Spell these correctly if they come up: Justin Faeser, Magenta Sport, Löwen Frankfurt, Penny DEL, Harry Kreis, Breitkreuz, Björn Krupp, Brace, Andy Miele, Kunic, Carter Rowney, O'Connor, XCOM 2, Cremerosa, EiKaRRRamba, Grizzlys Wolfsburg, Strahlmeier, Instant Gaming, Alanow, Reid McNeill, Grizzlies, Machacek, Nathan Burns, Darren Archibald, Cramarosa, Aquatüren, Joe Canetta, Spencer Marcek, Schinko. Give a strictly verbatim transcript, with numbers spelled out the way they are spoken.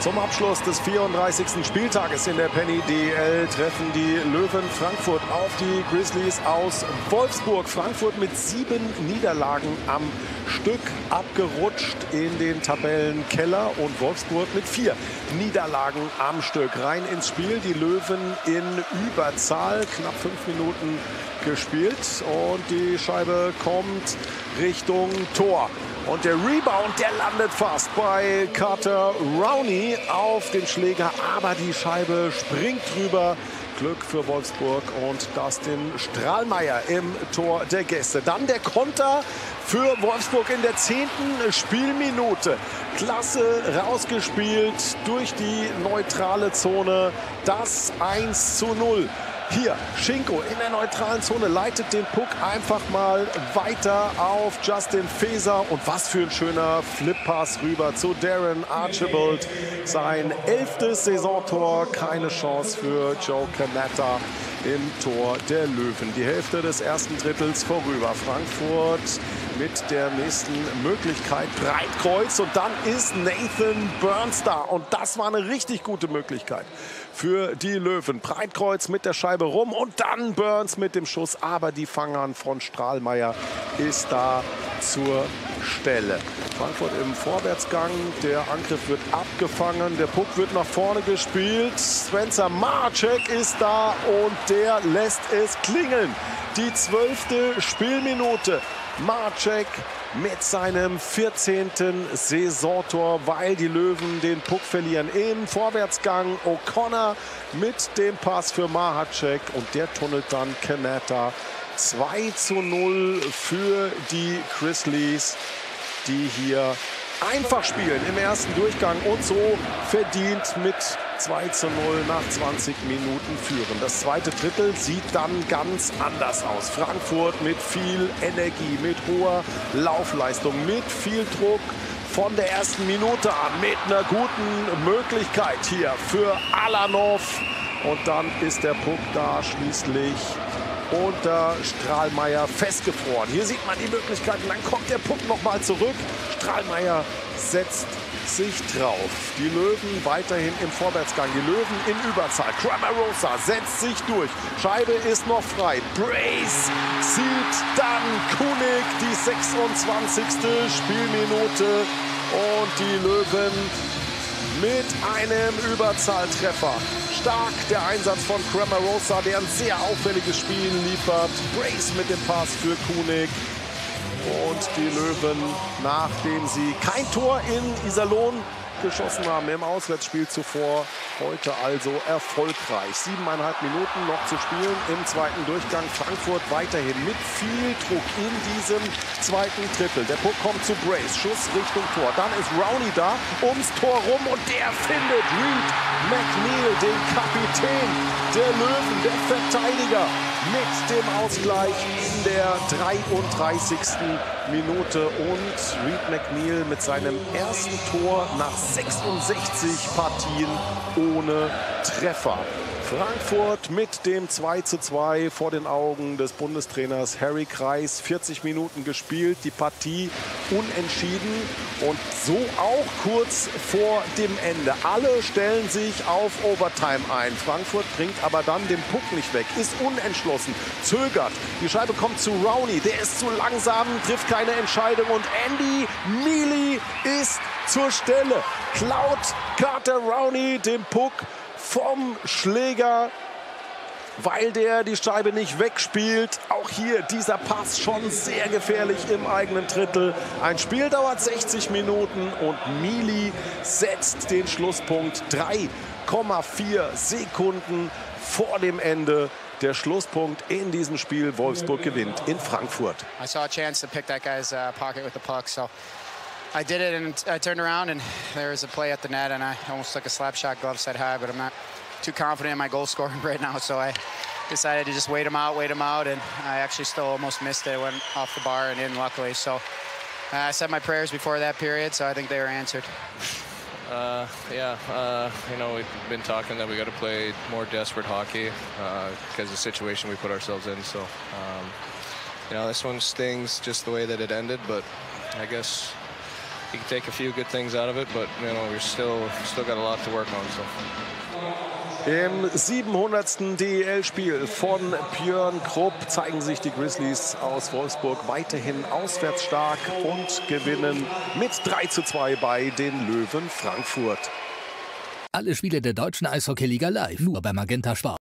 Zum Abschluss des vierunddreißigsten Spieltages in der Penny D E L treffen die Löwen Frankfurt auf die Grizzlies aus Wolfsburg. Frankfurt mit sieben Niederlagen am Stück abgerutscht in den Tabellenkeller und Wolfsburg mit vier Niederlagen am Stück. Rein ins Spiel, die Löwen in Überzahl, knapp fünf Minuten gespielt und die Scheibe kommt Richtung Tor. Und der Rebound, der landet fast bei Carter Rowney auf den Schläger, aber die Scheibe springt drüber. Glück für Wolfsburg und Justin Strahlmeier im Tor der Gäste. Dann der Konter für Wolfsburg in der zehnten Spielminute. Klasse rausgespielt durch die neutrale Zone. Das eins zu null. Hier, Schinko in der neutralen Zone leitet den Puck einfach mal weiter auf Justin Faeser. Und was für ein schöner Flip-Pass rüber zu Darren Archibald. Sein elftes Saisontor, keine Chance für Joe Canetta im Tor der Löwen. Die Hälfte des ersten Drittels vorüber. Frankfurt mit der nächsten Möglichkeit. Breitkreuz und dann ist Nathan Burns da. Und das war eine richtig gute Möglichkeit für die Löwen. Breitkreuz mit der Scheibe rum und dann Burns mit dem Schuss. Aber die Fangern von Strahlmeier ist da zur Stelle. Frankfurt im Vorwärtsgang. Der Angriff wird abgefangen. Der Puck wird nach vorne gespielt. Spencer Marcek ist da und der lässt es klingeln. Die zwölfte Spielminute. Marcek mit seinem vierzehnten Saisontor, weil die Löwen den Puck verlieren. Im Vorwärtsgang O'Connor mit dem Pass für Machacek und der tunnelt dann Canetta. zwei zu null für die Grizzlies, die hier einfach spielen im ersten Durchgang und so verdient mit zwei zu null nach zwanzig Minuten führen. Das zweite Drittel sieht dann ganz anders aus. Frankfurt mit viel Energie, mit hoher Laufleistung, mit viel Druck von der ersten Minute an, mit einer guten Möglichkeit hier für Alanow. Und dann ist der Puck da schließlich unter Strahlmeier festgefroren. Hier sieht man die Möglichkeiten, dann kommt der Puck nochmal zurück. Strahlmeier setzt sich drauf. Die Löwen weiterhin im Vorwärtsgang. Die Löwen in Überzahl. Cremerosa setzt sich durch. Scheibe ist noch frei. Brace zieht dann Kunic die sechsundzwanzigste Spielminute und die Löwen mit einem Überzahltreffer. Stark der Einsatz von Cramarosa, der ein sehr auffälliges Spiel liefert. Brace mit dem Pass für Kunic. Und die Löwen, nachdem sie kein Tor in Iserlohn geschossen haben im Auswärtsspiel zuvor, heute also erfolgreich. Siebeneinhalb Minuten noch zu spielen im zweiten Durchgang. Frankfurt weiterhin mit viel Druck in diesem zweiten Drittel. Der Puck kommt zu Brace, Schuss Richtung Tor. Dann ist Rowney da, ums Tor rum und der findet Reid McNeill, den Kapitän der Löwen, der Verteidiger, mit dem Ausgleich in der dreiunddreißigsten Minute. Und Reid McNeill mit seinem ersten Tor nach sechsundsechzig Partien ohne Treffer. Frankfurt mit dem zwei zu zwei vor den Augen des Bundestrainers Harry Kreis. vierzig Minuten gespielt, die Partie unentschieden und so auch kurz vor dem Ende. Alle stellen sich auf Overtime ein. Frankfurt bringt aber dann den Puck nicht weg, ist unentschlossen, zögert. Die Scheibe kommt zu Rowney, der ist zu langsam, trifft keine Entscheidung und Andy Miele ist zur Stelle. Klaut Carter Rowney den Puck vom Schläger, weil der die Scheibe nicht wegspielt. Auch hier dieser Pass schon sehr gefährlich im eigenen Drittel. Ein Spiel dauert sechzig Minuten und Miele setzt den Schlusspunkt. drei Komma vier Sekunden vor dem Ende. Der Schlusspunkt in diesem Spiel. Wolfsburg gewinnt in Frankfurt. I saw a chance to pick that guy's uh, pocket with the puck, so I did it, and I turned around, and there was a play at the net, and I almost took a slap shot, glove set high, but I'm not too confident in my goal scoring right now, so I decided to just wait him out, wait him out, and I actually still almost missed it. It went off the bar and in, luckily, so uh, I said my prayers before that period, so I think they were answered. Uh, yeah, uh, you know, we've been talking that we got to play more desperate hockey uh, because of the situation we put ourselves in, so, um, you know, this one stings just the way that it ended, but I guess you can take a few good things out of it, but you know, we're still still got a lot to work on. So. Im siebenhundertsten D E L-Spiel von Björn Krupp zeigen sich die Grizzlies aus Wolfsburg weiterhin auswärts stark und gewinnen mit drei zu zwei bei den Löwen Frankfurt. Alle Spiele der deutschen Eishockeyliga live, nur bei Magenta Sport.